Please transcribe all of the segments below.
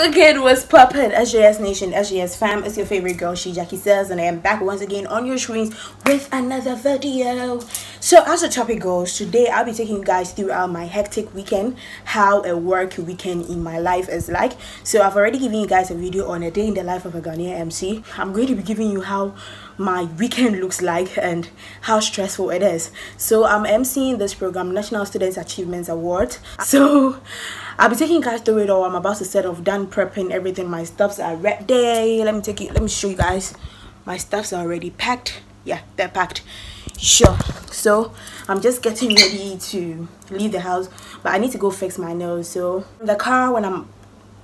Again, what's poppin', SJS Nation, SJS fam? It's your favorite girl, she Jackie says, and I am back once again on your screens with another video. So as the topic goes, today I'll be taking you guys throughout my hectic weekend, how a work weekend in my life is like. So I've already given you guys a video on a day in the life of a Ghanaian MC. I'm going to be giving you how my weekend looks like and how stressful it is. So I'm emceeing this program, National Student Achievement Awards. So I'll be taking you guys through it all. I'm about to set off, done prepping everything. My stuffs are wrapped there. Let me show you guys. My stuffs are already packed. Yeah, they're packed. Sure. So I'm just getting ready to leave the house, but I need to go fix my nails. So in the car when I'm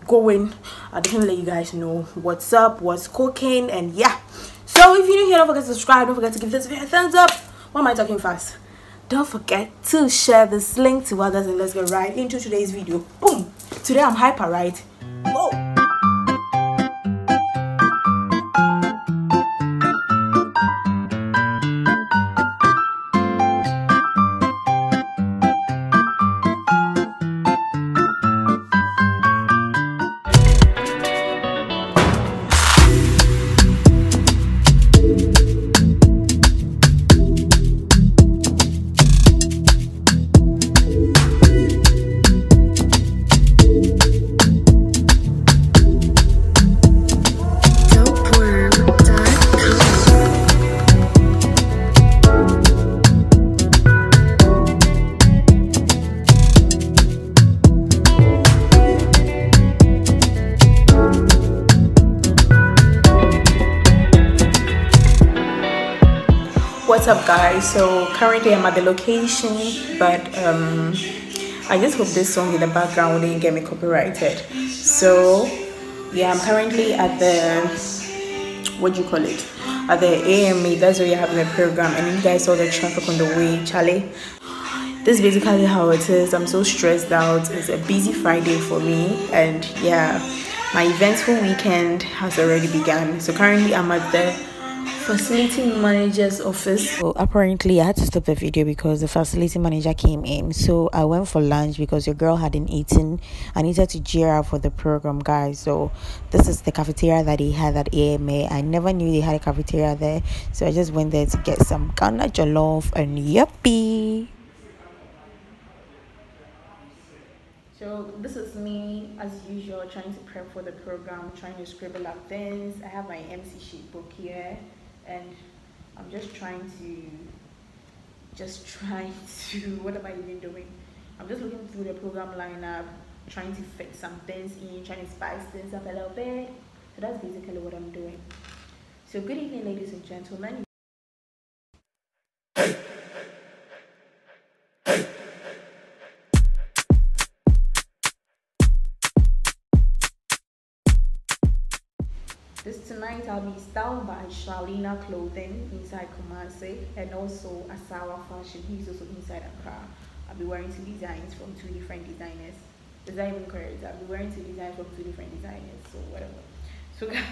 going, I'll definitely let you guys know what's up, what's cooking, and yeah. So if you're new here, don't forget to subscribe, don't forget to give this video a thumbs up. Why am I talking fast? Don't forget to share this link to others, and let's get right into today's video. Boom! Today I'm hyper, right? Whoa! What's up guys? So currently I'm at the location, but I just hope this song in the background didn't get me copyrighted. So yeah, I'm currently at the at the AMA. That's where you're having a program, and you guys saw the traffic on the way, Charlie. This is basically how it is. I'm so stressed out. It's a busy Friday for me, and yeah, my eventful weekend has already begun. So currently I'm at the facility manager's office. So apparently I had to stop the video because the facility manager came in, so I went for lunch because your girl hadn't eaten. I needed to gear up for the program, guys. So this is the cafeteria that they had at AMA. I never knew they had a cafeteria there, so I just went there to get some Ghana jollof and yuppie. So this is me as usual, trying to prep for the program, trying to scribble up things. I have my MC sheet book here, and I'm just trying to what am I even doing? I'm just looking through the program lineup, trying to fit some things in, trying to spice things up a little bit. So that's basically what I'm doing. So good evening, ladies and gentlemen. Tonight I'll be styled by Shalina Clothing inside Kumasi, and also Asawa Fashion. He's also inside Accra. I'll be wearing two designs from two different designers. Is that even correct? I'll be wearing two designs from two different designers, so whatever. So guys,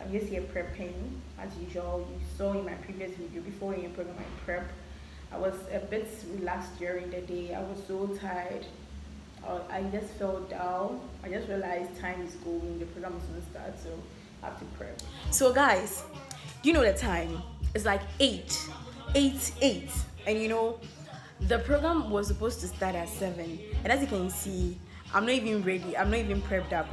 I'm just here prepping as usual. You saw in my previous video, before in the program I prep. I was a bit relaxed during the day. I was so tired. I just fell down. I just realized time is going. The program is going to start, so have to prep. So guys, you know the time, it's like 8, and you know the program was supposed to start at 7, and as you can see, I'm not even ready. I'm not even prepped up.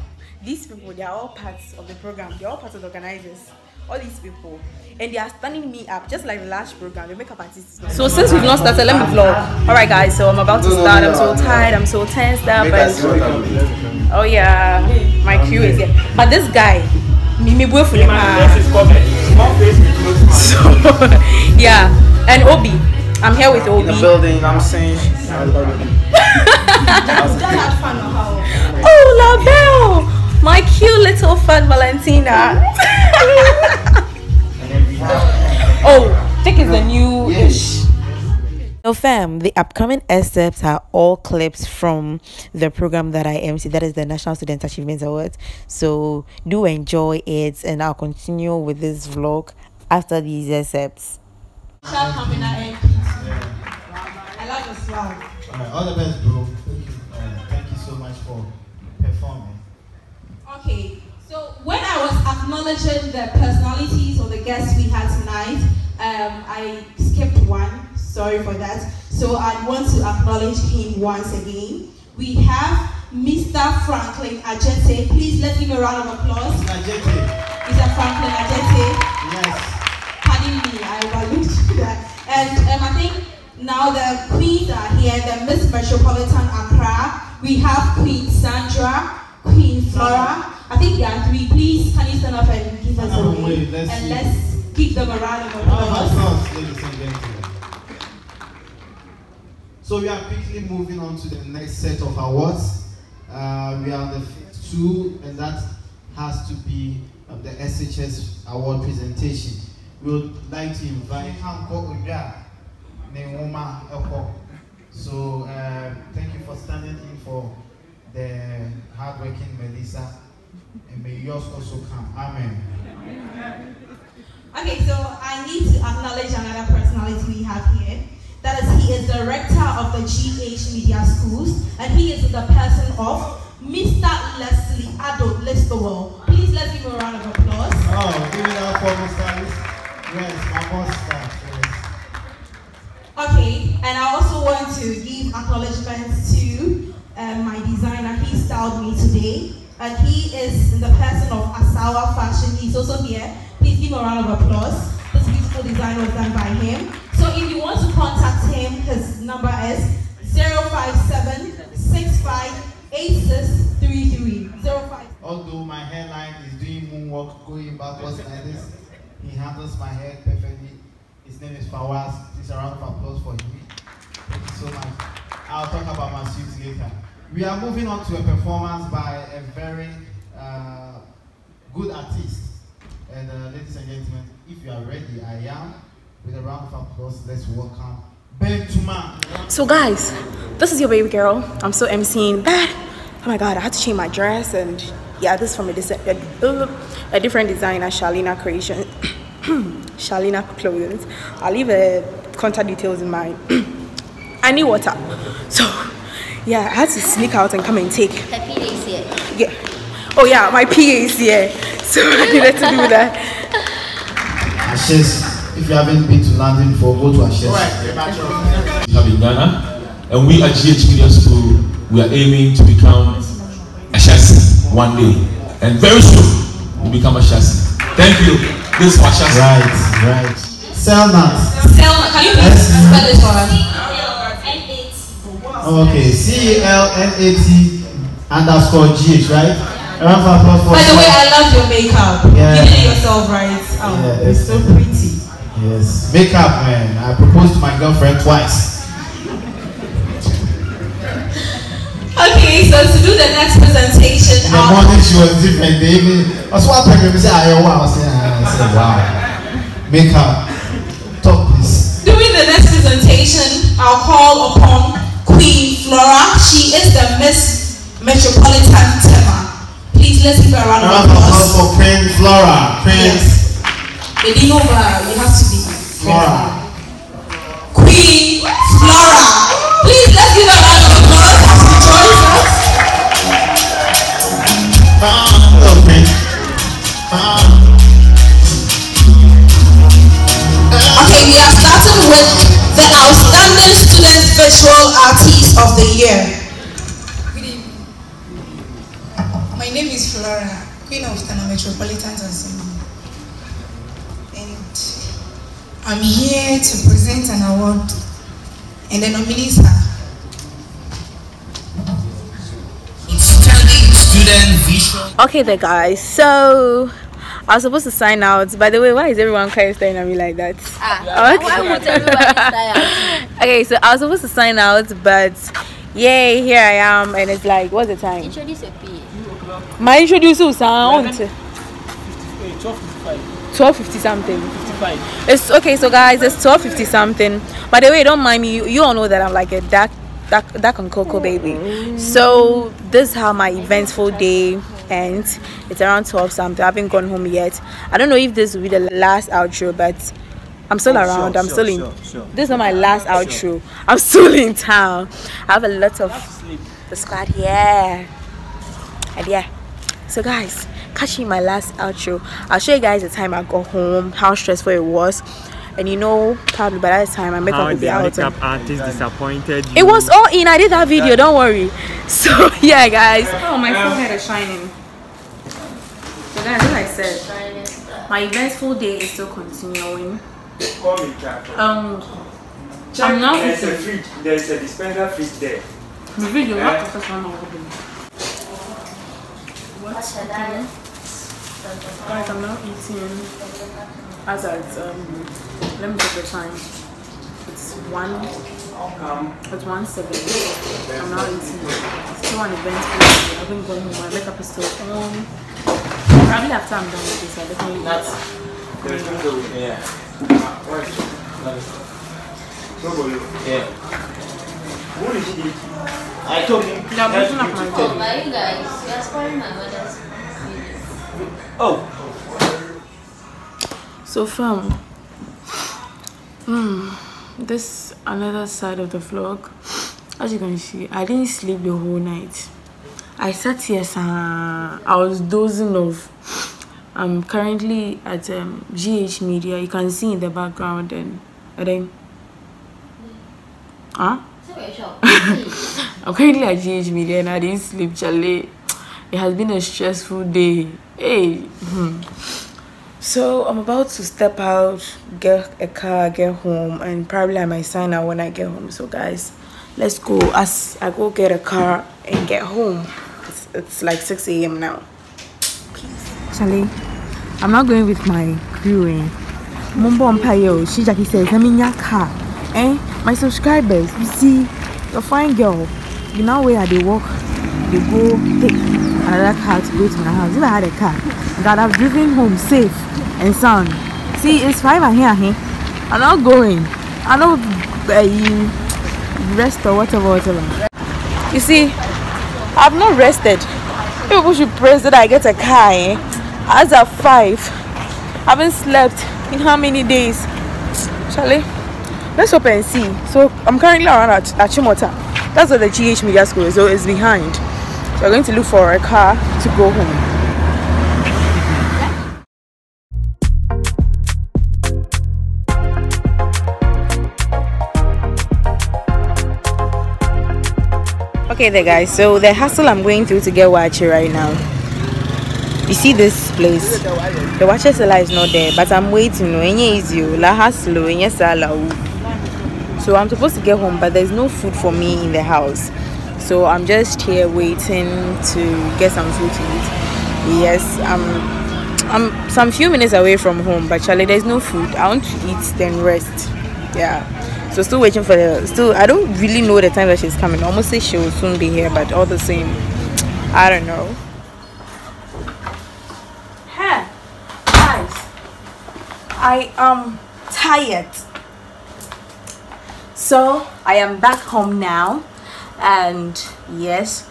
These people, they are all parts of the program, they're all parts of the organizers, all these people, and they are standing me up just like the last program, the makeup artists. So since we've not started, let me vlog. All right guys, so I'm about to start. I'm so tired, I'm so tensed up, and oh yeah, my crew is here, but this guy, so yeah, and Obi, I'm here with Obi. In the building, I'm saying. Oh, La Belle, my cute little fat Valentina. Oh, Dick is the new-ish. So fam, the upcoming excerpts are all clips from the program that I MC, that is the National Student Achievement Awards. So do enjoy it, and I'll continue with this vlog after these excerpts. I love your swag. All the best, bro. Thank you so much for performing. Okay, so when I was acknowledging the personalities or the guests we had tonight, I skipped one, sorry for that. So I want to acknowledge him once again. We have Mr. Franklin Ajete. Please let him a round of applause. Ajete. Mr. Franklin Ajete. Yes. Pardon me, I overlooked that. And I think now the queens are here, the Miss Metropolitan Accra. We have Queen Sandra, Queen Flora. I think there are three. Please, can you stand up and give us a wave? And let's give them a round of applause. Ladies and gentlemen. So we are quickly moving on to the next set of awards. We are the fifth two, and that has to be the SJS award presentation. We would like to invite Hanko Uda, Neoma Eko. So thank you for standing in for the hardworking Melissa, and may yours also come. Amen. Amen. Okay, so I need to acknowledge another personality we have here. That is, he is the rector of the GH Media Schools, and he is the person of Mr. Leslie Adu Listowell. Please let him a round of applause. Oh, give it up for Mr. Listowell. Yes, my boss. Yes. Okay, and I also want to give acknowledgements to my designer. He styled me today, and he is the person of Asawa Fashion. He's also here. Please give him a round of applause. This beautiful design was done by him. So if you want to contact him, his number is 057-6586-3305. Although my hairline is doing moonwalk, going backwards like this, he handles my hair perfectly. His name is Fawaz. Please, a round of applause for him. Thank you so much. I'll talk about my suits later. We are moving on to a performance by a very good artist. And ladies and gentlemen, if you are ready, I am. With a round of applause, let's welcome Bentuma. So guys, this is your baby girl. I'm still emceeing that. Oh my God, I had to change my dress, and yeah, this is from a different designer, Shalina Creation, Shalina Clothing. I'll leave the contact details in my. I need water, so yeah, I had to sneak out and come and take. Her PA is here. Yeah. Oh yeah, my PA is here, so I needed to do that. Ashes. If you haven't been to London before, go to Ashesi. We have in Ghana, and we at GH Media School, we are aiming to become Ashesi one day, and very soon we become Ashesi. Thank you. This is Ashesi. Right, right. Selma. Selma, can you please spell this for us? Okay, CLNAT_GH, right? By the way, I love your makeup. Yeah. You did it yourself, right? Oh, yeah, it's so pretty. Yes, makeup, man. I proposed to my girlfriend twice. Okay, so to do the next presentation. The morning she was different. The evening, I was saying, wow. Makeup. Talk, please. During the next presentation, I'll call upon Queen Flora. She is the Miss Metropolitan Tema. Please, let's give her a round of applause. For Queen Flora. Yes. The Dinova, you have to be. Flora. Queen Flora. Please, let's give her a round of applause as she joins us. Okay, we are starting with the Outstanding Student Visual Artist of the Year. My name is Flora, Queen of Ghana Metropolitan Tanzania, and I'm here to present an award, and the nominees are Outstanding Student Visual. Okay there guys, so I was supposed to sign out. By the way, why is everyone kind of staring at me like that? Okay. Why would everyone stare? Okay, so I was supposed to sign out, but yay, here I am, and it's like, what's the time? Introduce your PA. My introducer was 12:50 something. 55. It's okay, so guys, it's 12:50 something. By the way, don't mind me. You all know that I'm like a dark and cocoa baby. So this is how my eventful day ends. It's around 12 something. I haven't gone home yet. I don't know if this will be the last outro, but I'm still around. Sure, I'm still in. Sure. This is not my last outro. I'm still in town. I have a lot of the squad here. And yeah, So guys, catching my last outro. I'll show you guys the time I got home, how stressful it was, and you know, probably by that time my makeup will be out. Makeup artist disappointed you. It was all in. I did that video, don't worry. So yeah, guys. Oh, my forehead is shining. So guys, as I said, my eventful day is still continuing. Check, there's a fridge. There's a dispenser fridge there. The fridge, you have to first one open. Guys, I'm now eating as at let me check the time. It's 1:07. I'm now eating. It's still an event. I haven't gone home. My makeup is still on. Probably after I'm done with this, I definitely What is it? I told him. Yeah, but you are you guys? You are spoiling my mother's video. Oh. So fam. This another side of the vlog. As you can see, I didn't sleep the whole night. I sat here. I was dozing off. I'm currently at GH Media. You can see in the background and then. I'm currently at GH Media and I didn't sleep, Charlie. It has been a stressful day. Hey. So I'm about to step out, get a car, get home, and probably I might sign out when I get home. So guys, let's go. As I go get a car and get home, it's like 6 AM now. Peace. Charlie, I'm not going with my crew. She Jackie says, I'm in your car. Eh? My subscribers, you see, you're fine girl. You know where they walk, they go take another car to go to my house. If I had a car that I've driven home safe and sound. See, it's 5 AM. I'm not going. I don't rest or whatever. You see, I've not rested. People should praise that I get a car, eh? As at 5. I haven't slept in how many days? Charlie? Let's hope and see. So I'm currently around at Achimota. That's where the GH Media School is, so it's behind. So we're going to look for a car to go home. Okay there guys, so the hustle I'm going through to get Wache right now. You see this place? The Wache seller is not there, but I'm waiting. So I'm supposed to get home, but there's no food for me in the house. So I'm just here waiting to get some food to eat. Yes, I'm some few minutes away from home, but Charlie, there's no food. I want to eat then rest. Yeah. So still waiting for her. Still, I don't really know the time that she's coming. Almost say she will soon be here, but all the same, I don't know. Hey, guys, I am tired. So I am back home now, and yes,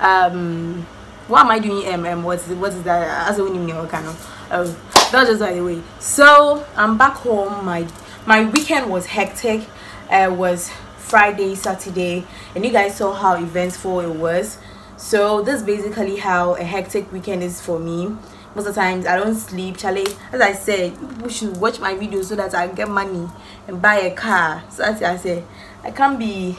what am I doing? What's that? As a winning new canoe. Oh, that's just by the way. So I'm back home. My weekend was hectic. It was Friday, Saturday, and you guys saw how eventful it was. So this is basically how a hectic weekend is for me. Most of the times I don't sleep, Charlie. As I said, people should watch my videos so that I get money and buy a car. So that's what I say. I can't be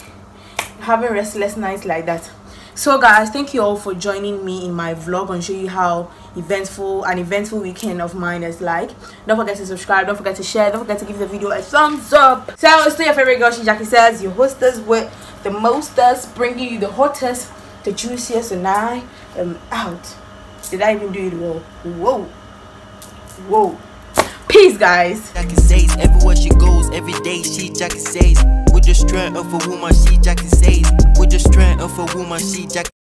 having restless nights like that. So guys, thank you all for joining me in my vlog and show you how an eventful weekend of mine is like. Don't forget to subscribe, don't forget to share, don't forget to give the video a thumbs up. So it's still your favorite girl, she Jackie says, your hostess with the mostest, bringing you the hottest, the juiciest, and I am out. Did I even do it well? Whoa. Peace, guys. Jackie says, everywhere she goes, every day, she Jackie says, with the strength of a woman, she Jackie says, with the strength of a woman, she Jackie.